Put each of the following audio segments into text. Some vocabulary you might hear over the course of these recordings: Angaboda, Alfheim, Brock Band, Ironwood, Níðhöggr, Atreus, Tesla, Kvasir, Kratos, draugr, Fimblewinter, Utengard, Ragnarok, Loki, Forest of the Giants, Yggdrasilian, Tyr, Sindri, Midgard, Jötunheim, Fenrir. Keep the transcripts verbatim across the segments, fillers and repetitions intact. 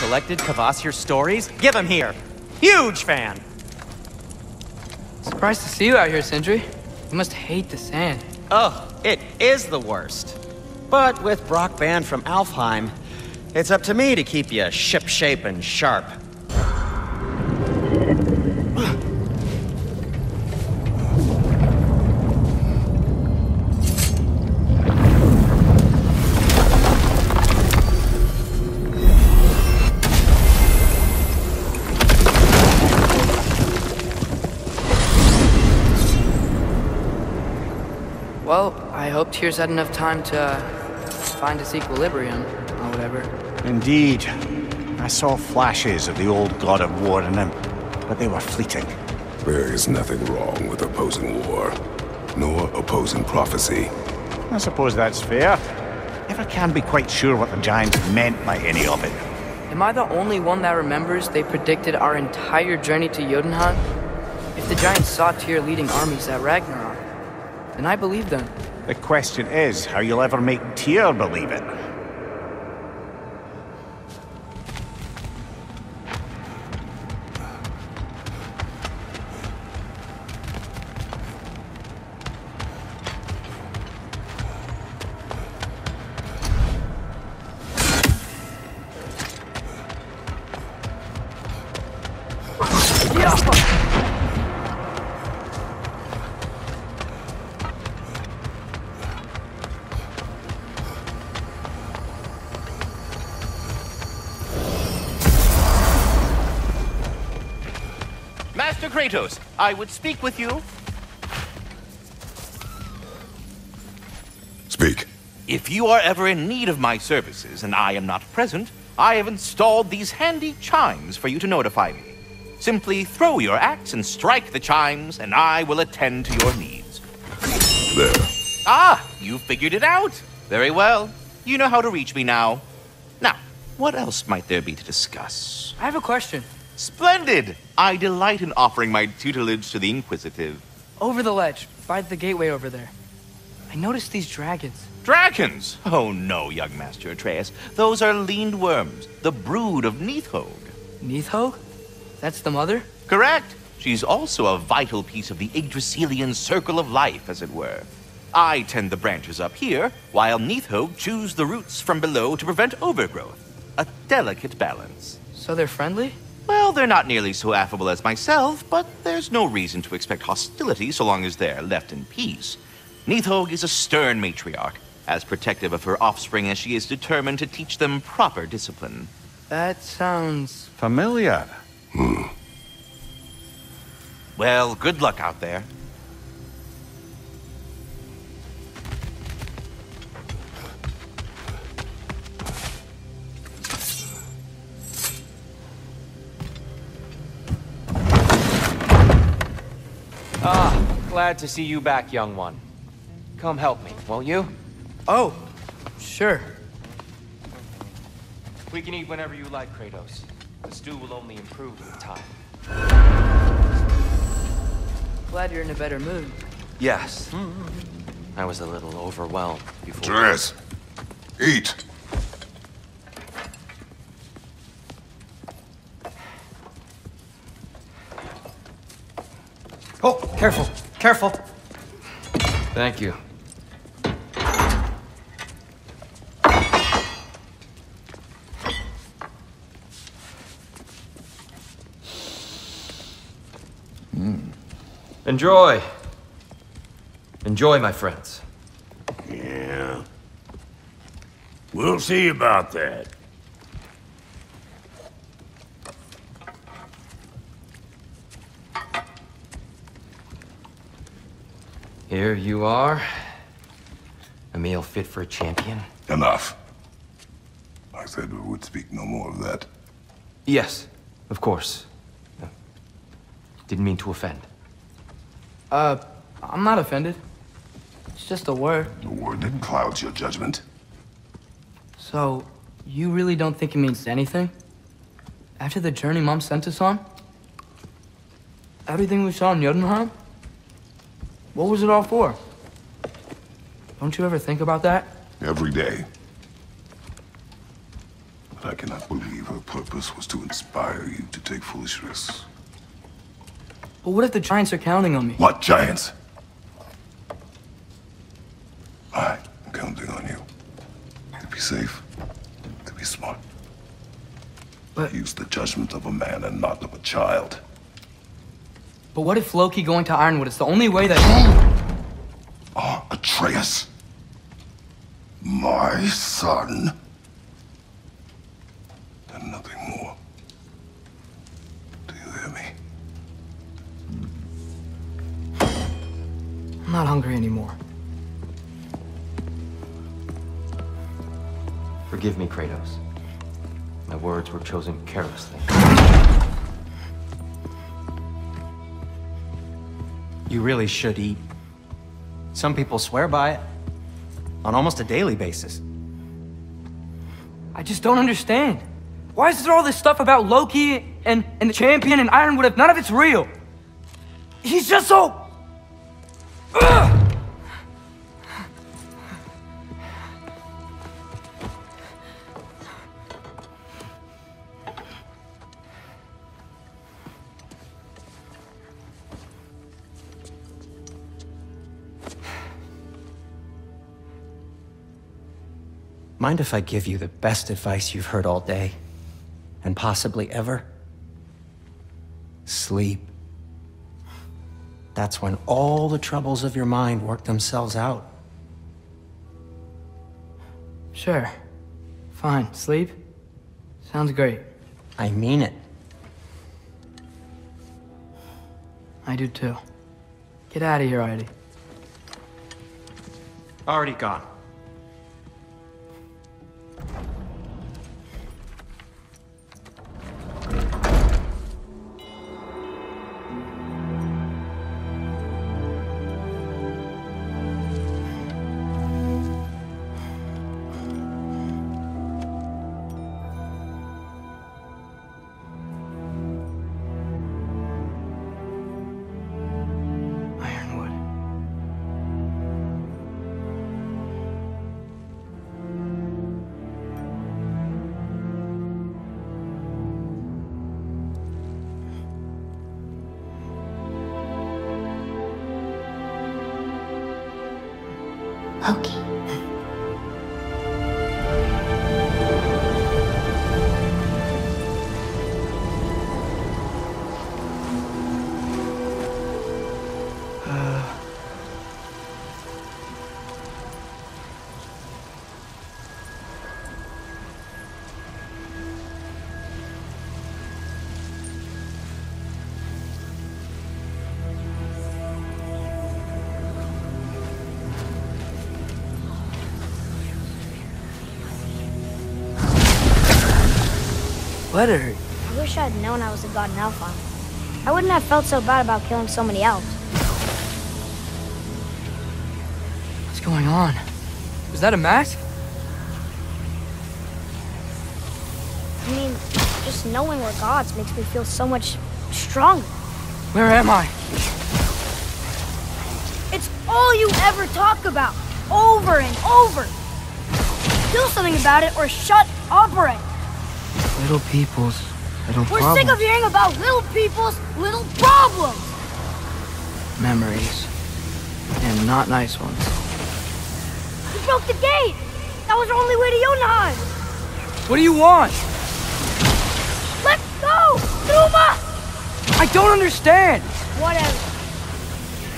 selected Kvasir stories? Give him here! Huge fan! Surprised to see you out here, Sindri. You must hate the sand. Oh, it is the worst. But with Brock Band from Alfheim, it's up to me to keep you ship-shape and sharp. Well, I hope Tyr's had enough time to uh, find his equilibrium, or whatever. Indeed. I saw flashes of the old god of war in him, but they were fleeting. There is nothing wrong with opposing war, nor opposing prophecy. I suppose that's fair. Never can be quite sure what the Giants meant by any of it. Am I the only one that remembers they predicted our entire journey to Jötunheim? If the Giants saw Tyr leading armies at Ragnarok, and I believe them. The question is how you'll ever make Tyr believe it. Kratos, I would speak with you. Speak. If you are ever in need of my services and I am not present, I have installed these handy chimes for you to notify me. Simply throw your axe and strike the chimes, and I will attend to your needs. There. Ah, you figured it out. Very well. You know how to reach me now. Now, what else might there be to discuss? I have a question. Splendid! I delight in offering my tutelage to the inquisitive. Over the ledge, by the gateway over there. I noticed these dragons. Dragons? Oh no, young Master Atreus. Those are lean worms, the brood of Níðhöggr. Níðhöggr? That's the mother? Correct. She's also a vital piece of the Yggdrasilian circle of life, as it were. I tend the branches up here, while Níðhöggr chews the roots from below to prevent overgrowth. A delicate balance. So they're friendly? Well, they're not nearly so affable as myself, but there's no reason to expect hostility so long as they're left in peace. Níðhöggr is a stern matriarch, as protective of her offspring as she is determined to teach them proper discipline. That sounds familiar. Hmm. Well, good luck out there. Ah, glad to see you back, young one. Come help me, won't you? Oh, sure. We can eat whenever you like, Kratos. The stew will only improve with time. Glad you're in a better mood. Yes. I was a little overwhelmed before. Dress. Eat. Oh, careful, careful. Thank you. Mm. Enjoy. Enjoy, my friends. Yeah. We'll see about that. Here you are. A meal fit for a champion. Enough. I said we would speak no more of that. Yes, of course. No. Didn't mean to offend. Uh, I'm not offended. It's just a word. The word that clouds your judgment. So, you really don't think it means anything? After the journey Mom sent us on? Everything we saw in Jötunheim? What was it all for? Don't you ever think about that? Every day. I cannot believe her purpose was to inspire you to take foolish risks. But what if the Giants are counting on me? What Giants? I'm counting on you. To be safe, to be smart. But... use the judgment of a man and not of a child. But what if Loki going to Ironwood is the only way that... Ah, oh, Atreus. My son. And nothing more. Do you hear me? I'm not hungry anymore. Forgive me, Kratos. My words were chosen carelessly. You really should eat. Some people swear by it on almost a daily basis. I just don't understand. Why is there all this stuff about Loki and, and the champion and Ironwood if none of it's real? He's just so... Ugh! Mind if I give you the best advice you've heard all day, and possibly ever? Sleep. That's when all the troubles of your mind work themselves out. Sure. Fine. Sleep? Sounds great. I mean it. I do too. Get out of here already. Already gone. I wish I'd known I was a god in Alfheim. I wouldn't have felt so bad about killing so many elves. What's going on? Is that a mask? I mean, just knowing we're gods makes me feel so much stronger. Where am I? It's all you ever talk about, over and over. Do something about it or shut up or it. Little people's little problems. We're sick of hearing about little people's little problems. Memories. And not nice ones. We broke the gate! That was our only way to Jötunheim! What do you want? Let's go! Numa! I don't understand! Whatever.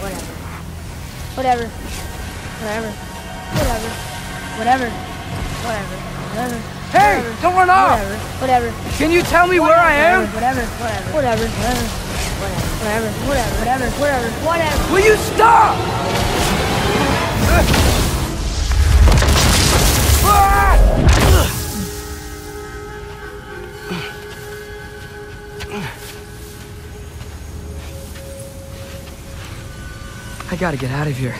Whatever. Whatever. Whatever. Whatever. Whatever. Whatever. Whatever. Hey! Whatever. Don't run off! Whatever. Whatever. Can you tell me whatever. Where I am? Whatever. Whatever. Whatever. Whatever. Whatever. Whatever. Whatever. Whatever. Whatever. Will you stop? I gotta get out of here.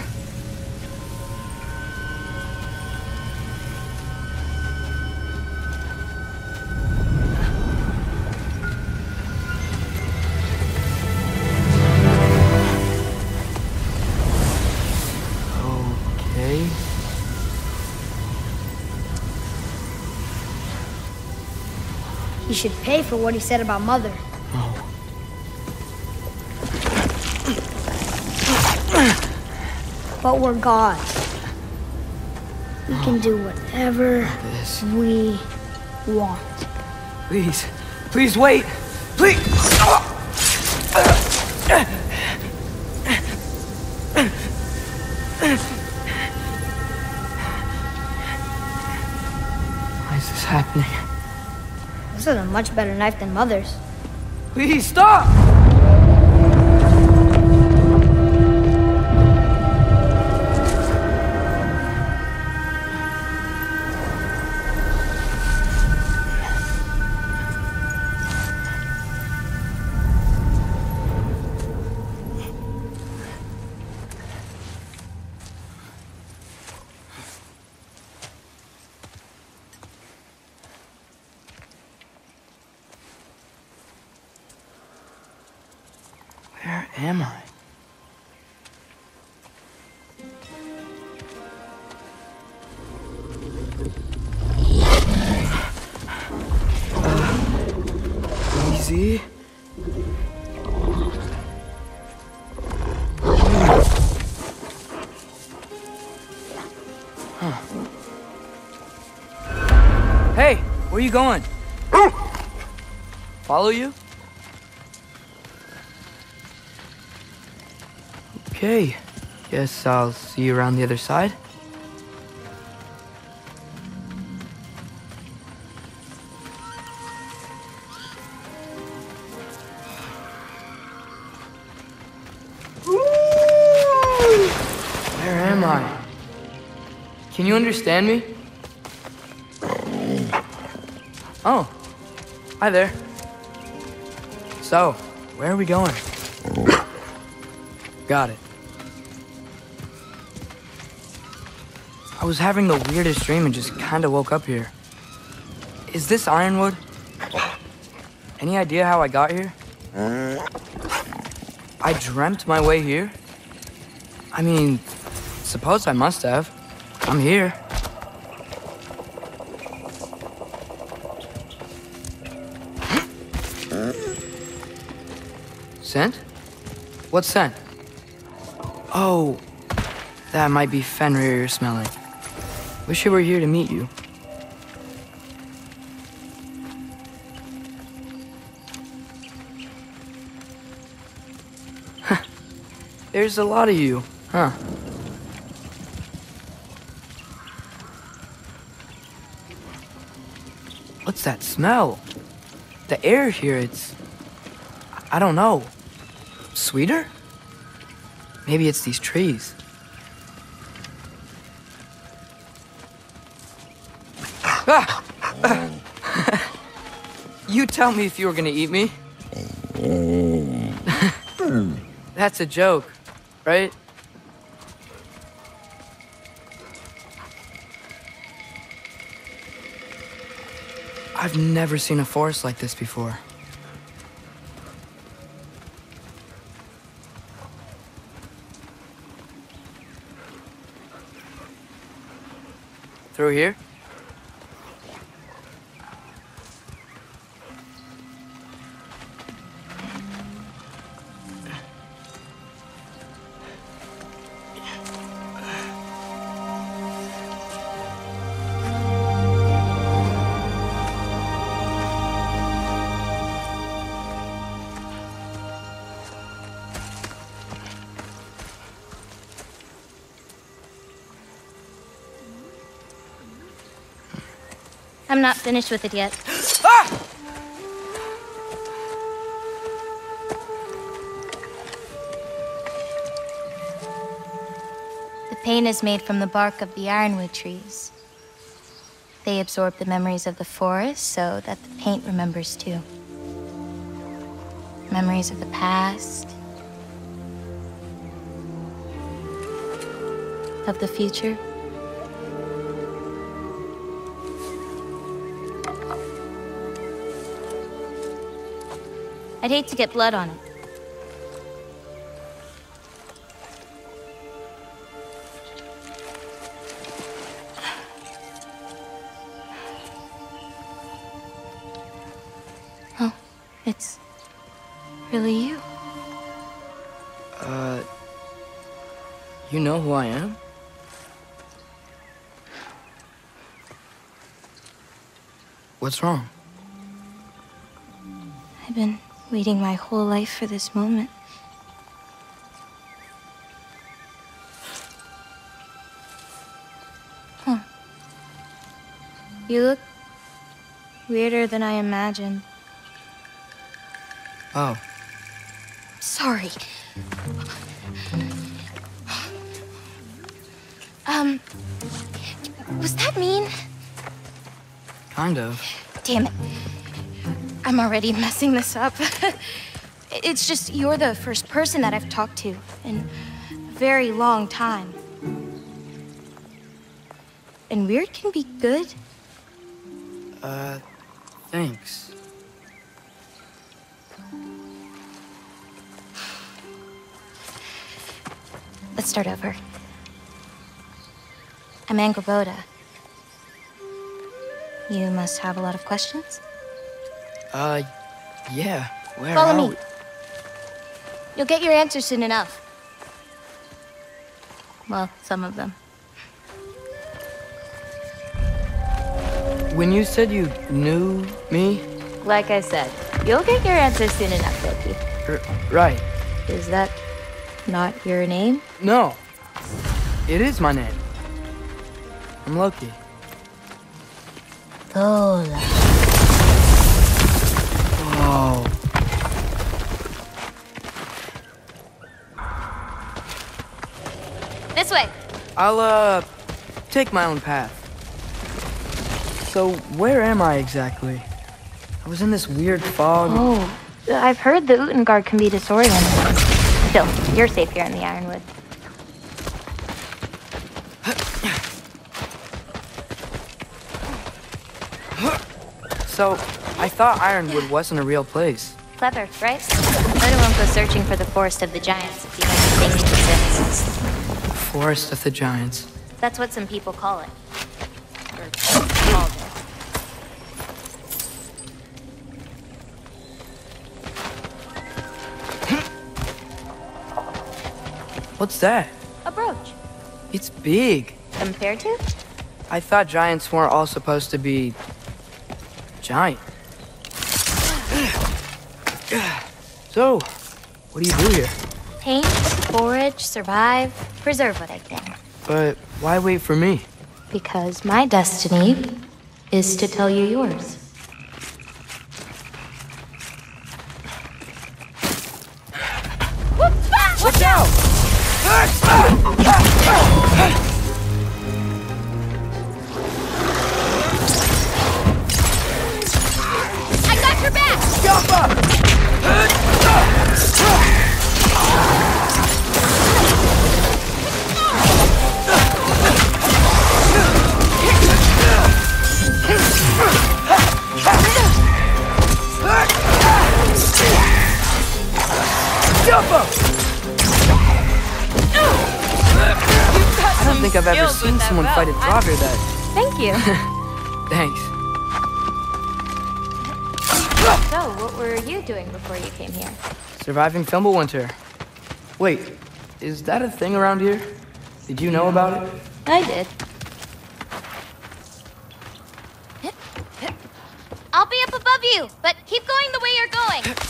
He should pay for what he said about Mother. Oh. But we're gods. We oh. can do whatever we want. Please, please wait. Please. Why is this happening? This is a much better knife than Mother's. Please stop! Where you going? Follow you? Okay. Guess I'll see you around the other side. Where am I? Can you understand me? Oh, hi there. So, where are we going? Got it. I was having the weirdest dream and just kinda woke up here. Is this Ironwood? Any idea how I got here? I dreamt my way here? I mean, suppose I must have. I'm here. Scent? What scent? Oh, that might be Fenrir you're smelling. Wish you were here to meet you. Huh. There's a lot of you, huh? What's that smell? The air here, it's... I don't know. Sweeter? Maybe it's these trees. Ah! You tell me if you were gonna eat me. That's a joke, right? I've never seen a forest like this before. Through here? I'm not finished with it yet. Ah! The paint is made from the bark of the ironwood trees. They absorb the memories of the forest so that the paint remembers too. Memories of the past, of the future. I'd hate to get blood on it. It's really you. Uh, you know who I am? What's wrong? I've been waiting my whole life for this moment. Huh. You look weirder than I imagined. Oh. Sorry. Um, was that mean? Kind of. Damn it. I'm already messing this up. It's just you're the first person that I've talked to in a very long time. And weird can be good. Uh, thanks. Let's start over. I'm Angaboda. You must have a lot of questions? Uh, yeah. Where Follow are we? me. You'll get your answer soon enough. Well, some of them. When you said you knew me? Like I said, you'll get your answer soon enough, Loki. R right. Is that not your name? No. It is my name. I'm Loki. Lola. Whoa. This way. I'll, uh, take my own path. So, where am I exactly? I was in this weird fog. Oh, I've heard the Utengard can be disorienting. Still, you're safe here in the Ironwood. So, I thought Ironwood wasn't a real place. Clever, right? But it won't go searching for the Forest of the Giants if you don't think it exists. Forest of the Giants. That's what some people call it. What's that? A brooch. It's big. Compared to? I thought giants weren't all supposed to be giant. So, what do you do here? Paint, forage, survive, preserve what I can. But why wait for me? Because my destiny is to tell you yours. Watch out! I got your back! Jump up! Jump up! I don't think I've ever seen someone fight a draugr that. Thank you. Thanks. So, what were you doing before you came here? Surviving Fimblewinter. Wait, is that a thing around here? Did you know about it? I did. I'll be up above you, but keep going the way you're going.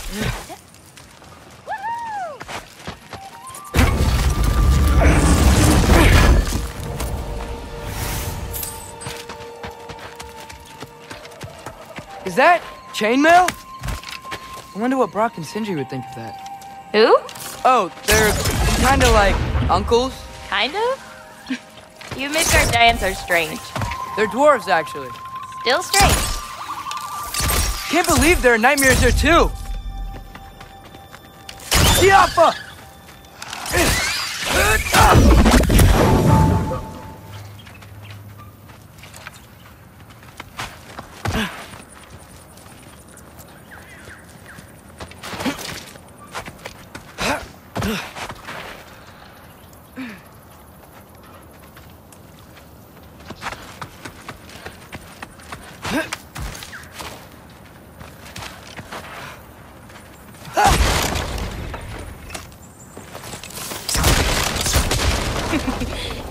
Is that chainmail? I wonder what Brock and Sindri would think of that. Who? Oh, they're kind of like uncles. Kind of? You Midgard giants are strange. They're dwarves, actually. Still strange. Can't believe there are nightmares here, too. Kiappa!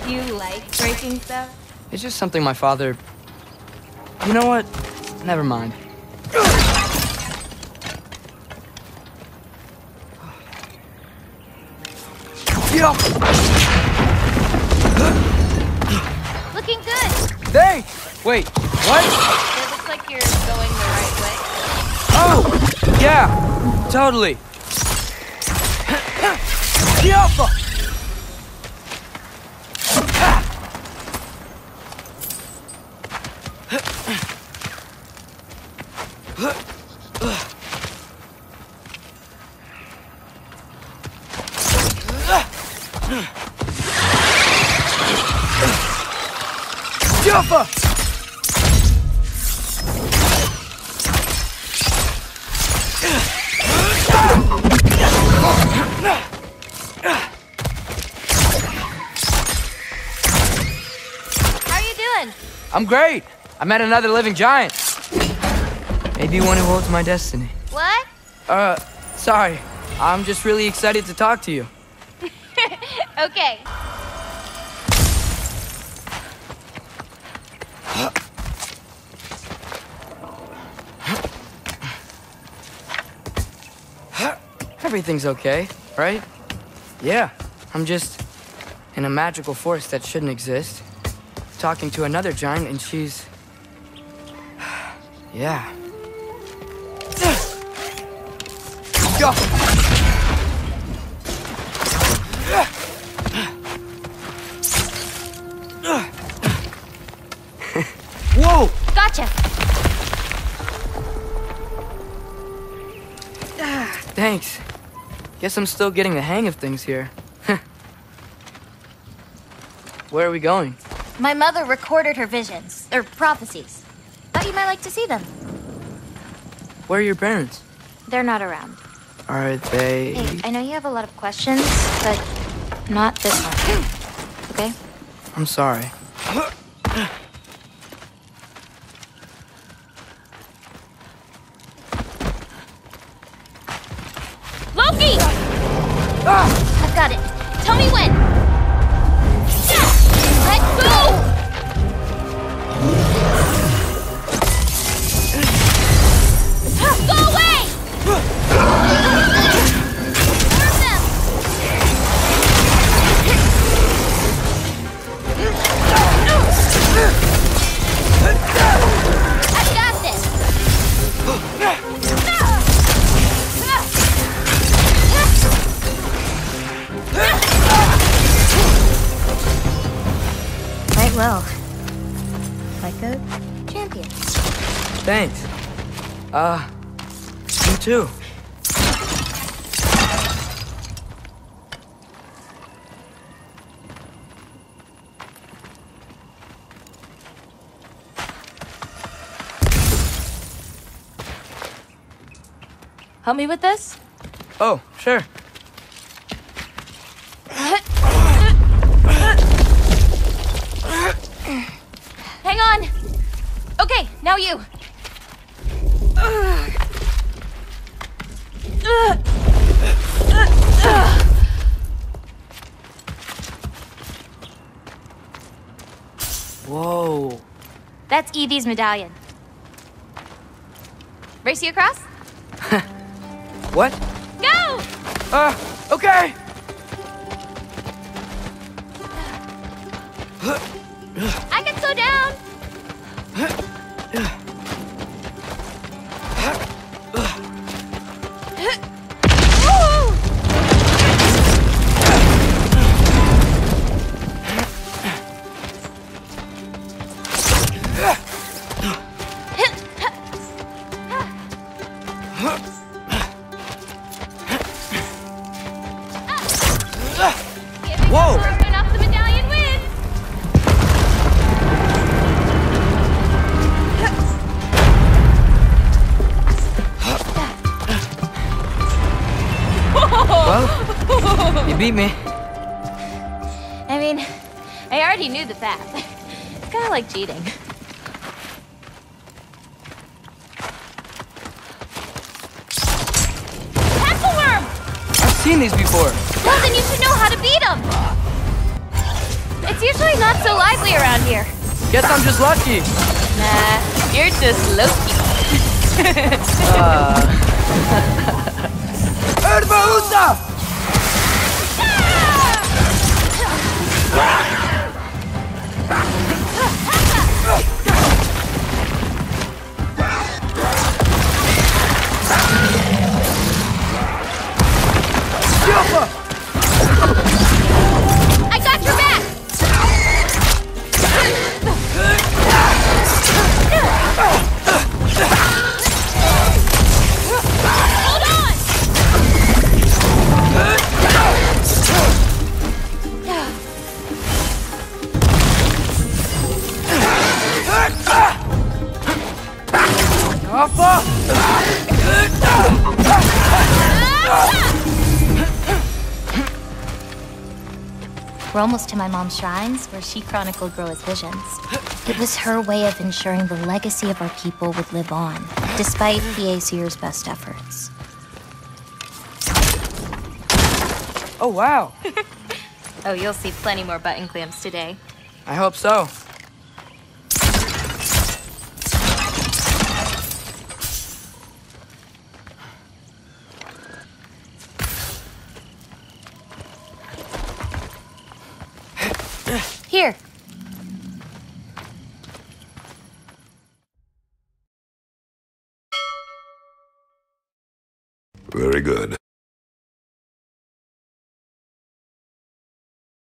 You like breaking stuff? It's just something my father... You know what? Never mind. Get off! Looking good! Hey! Wait, what? It looks like you're going the right way. Oh! Yeah! Totally! Get off! I'm great. I met another living giant. Maybe one who holds my destiny. What? Uh, sorry. I'm just really excited to talk to you. Okay. Everything's okay, right? Yeah. I'm just in a magical forest that shouldn't exist. Talking to another giant, and she's... yeah. Whoa! Gotcha! Thanks. Guess I'm still getting the hang of things here. Where are we going? My mother recorded her visions, or prophecies. Thought you might like to see them. Where are your parents? They're not around. Are they... Hey, I know you have a lot of questions, but not this one. Okay? I'm sorry. Loki! Ah! I've got it. Tell me when. Let's go! Go away! Burn them! I got this! Right well. Like a champion. Thanks. Uh... You too. Help me with this? Oh, sure. Hang on. Okay, now you. Whoa. That's Edie's medallion. Race you across? What? Go! Uh, okay! I can slow down! Beat me. I mean, I already knew the path. It's kind of like cheating. Tackle worm! I've seen these before. Well, then you should know how to beat them. It's usually not so lively around here. Guess I'm just lucky. Nah, you're just Loki. Erbaúsa! I got your back! Hold on! We're almost to my mom's shrines, where she chronicled Groa's visions. It was her way of ensuring the legacy of our people would live on, despite the Aesir's best efforts. Oh, wow. Oh, you'll see plenty more button clamps today. I hope so. Here. Very good.